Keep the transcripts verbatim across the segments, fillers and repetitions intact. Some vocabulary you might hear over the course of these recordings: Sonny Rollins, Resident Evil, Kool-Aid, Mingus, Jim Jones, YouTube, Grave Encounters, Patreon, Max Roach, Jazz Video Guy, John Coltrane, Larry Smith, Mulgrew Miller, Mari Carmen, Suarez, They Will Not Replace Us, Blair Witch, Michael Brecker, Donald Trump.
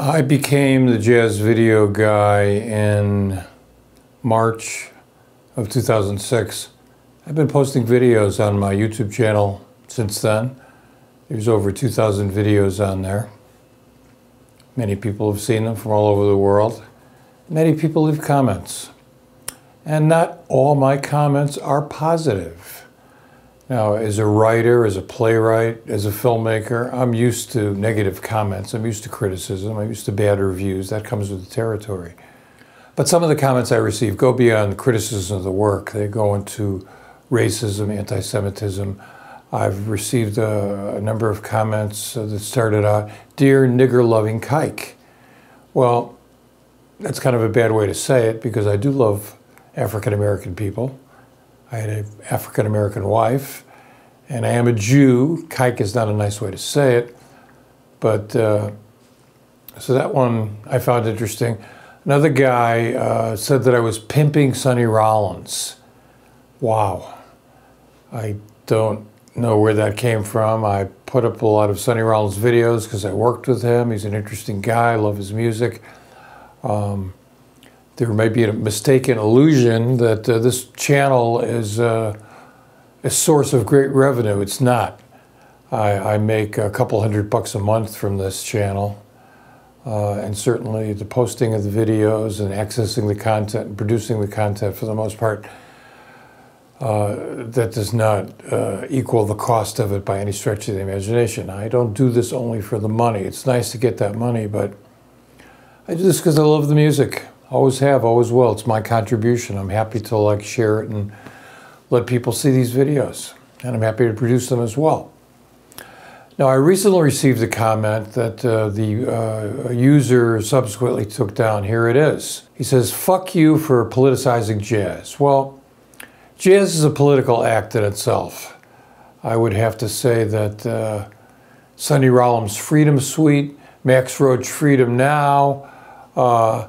I became the jazz video guy in March of two thousand six. I've been posting videos on my YouTube channel since then. There's over two thousand videos on there. Many people have seen them from all over the world. Many people leave comments. And not all my comments are positive. Now, as a writer, as a playwright, as a filmmaker, I'm used to negative comments. I'm used to criticism. I'm used to bad reviews. That comes with the territory. But some of the comments I receive go beyond criticism of the work. They go into racism, anti-Semitism. I've received a, a number of comments that started out, "Dear nigger-loving kike." Well, that's kind of a bad way to say it because I do love African-American people. I had an African-American wife, and I am a Jew. Kike is not a nice way to say it, but uh, so that one I found interesting. Another guy uh, said that I was pimping Sonny Rollins. Wow. I don't know where that came from. I put up a lot of Sonny Rollins videos because I worked with him. He's an interesting guy. I love his music. Um, there may be a mistaken illusion that uh, this channel is uh, a source of great revenue. It's not. I, I make a couple hundred bucks a month from this channel. Uh, and certainly the posting of the videos and accessing the content and producing the content, for the most part, Uh, that does not uh, equal the cost of it by any stretch of the imagination. I don't do this only for the money. It's nice to get that money, but I do this because I love the music. Always have, always will. It's my contribution. I'm happy to like share it and let people see these videos, and I'm happy to produce them as well. Now, I recently received a comment that uh, the uh, user subsequently took down. Here it is. He says, "Fuck you for politicizing jazz." Well, jazz is a political act in itself. I would have to say that uh, Sonny Rollins' Freedom Suite, Max Roach Freedom Now, uh,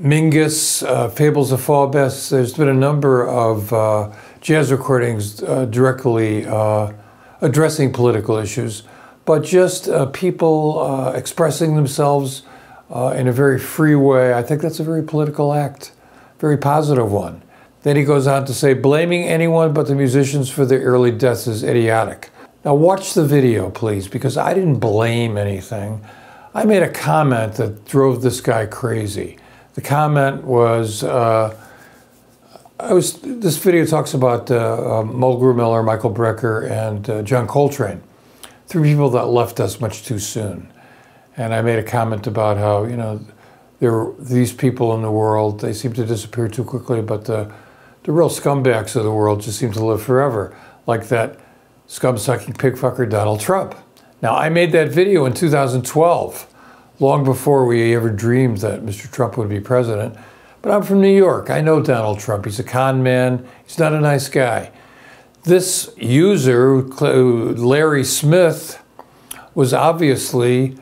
Mingus, uh, Fables of Fall Best, there's been a number of uh, jazz recordings uh, directly uh, addressing political issues, but just uh, people uh, expressing themselves uh, in a very free way. I think that's a very political act, very positive one. Then he goes on to say, "Blaming anyone but the musicians for their early deaths is idiotic." Now watch the video, please, because I didn't blame anything. I made a comment that drove this guy crazy. The comment was, uh, I was this video talks about uh, uh, Mulgrew Miller, Michael Brecker, and uh, John Coltrane, three people that left us much too soon. And I made a comment about how, you know, there were these people in the world, they seem to disappear too quickly, but the The real scumbags of the world just seem to live forever, like that scum-sucking pig-fucker Donald Trump. Now, I made that video in two thousand twelve, long before we ever dreamed that Mister Trump would be president. But I'm from New York. I know Donald Trump. He's a con man. He's not a nice guy. This user, Larry Smith, was obviously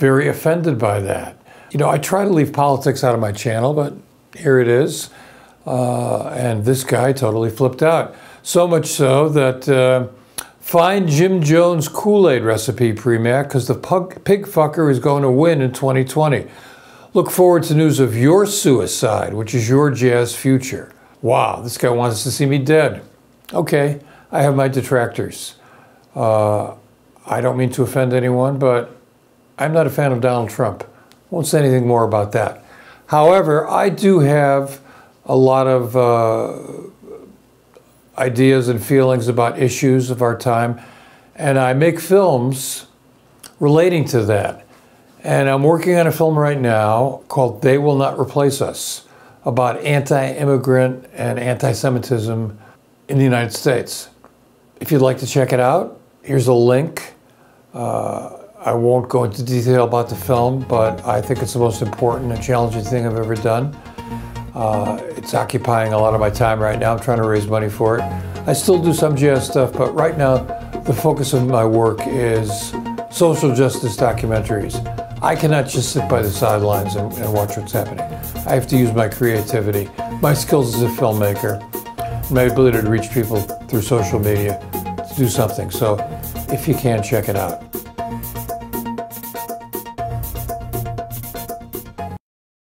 very offended by that. You know, I try to leave politics out of my channel, but here it is. Uh, and this guy totally flipped out. So much so that uh, find Jim Jones' Kool-Aid recipe, Premac, because the pug, pig fucker is going to win in twenty twenty. Look forward to news of your suicide, which is your jazz future. Wow, this guy wants to see me dead. Okay, I have my detractors. Uh, I don't mean to offend anyone, but I'm not a fan of Donald Trump. Won't say anything more about that. However, I do have a lot of uh, ideas and feelings about issues of our time, and I make films relating to that. And I'm working on a film right now called They Will Not Replace Us, about anti-immigrant and anti-Semitism in the United States. If you'd like to check it out, here's a link. Uh, I won't go into detail about the film, but I think it's the most important and challenging thing I've ever done. Uh, it's occupying a lot of my time right now. I'm trying to raise money for it. I still do some jazz stuff, but right now the focus of my work is social justice documentaries. I cannot just sit by the sidelines and, and watch what's happening. I have to use my creativity, my skills as a filmmaker, my ability to reach people through social media to do something. So if you can, check it out.